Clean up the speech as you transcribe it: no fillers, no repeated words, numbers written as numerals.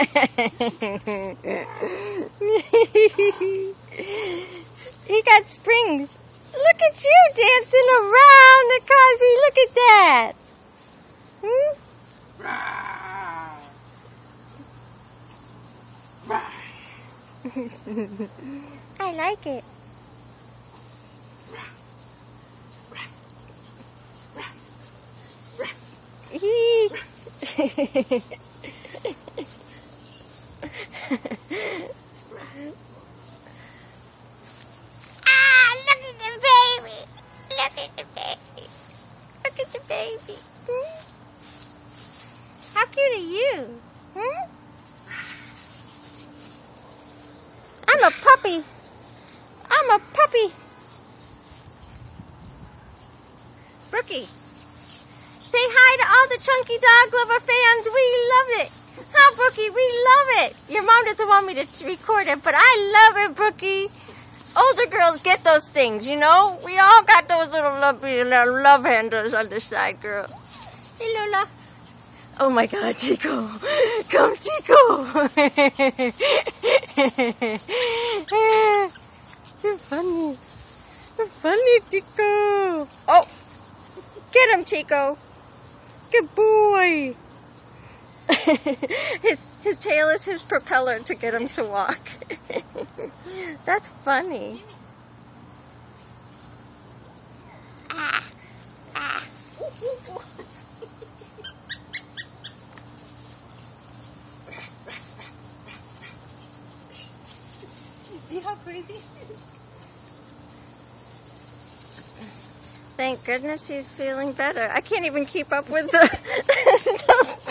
He got springs. Look at you dancing around, Nikaji. Look at that. Hmm? I like it. Ah, look at the baby. Look at the baby. Look at the baby. Hmm? How cute are you? Hmm? I'm a puppy. I'm a puppy. Brookie, say hi to all the Chunky Dog Lover fans. We love it. Huh, Brookie? We love it. Your mom doesn't want me to record it, but I love it, Brookie. Older girls get those things, you know? We all got those little love handles on the side, girl. Hey, Lola. Oh my God, Chico. Come, Chico. You're funny. You're funny, Chico. Oh, get him, Chico. Good boy. His tail is his propeller to get him to walk. That's funny. See how crazy? Thank goodness he's feeling better. I can't even keep up with the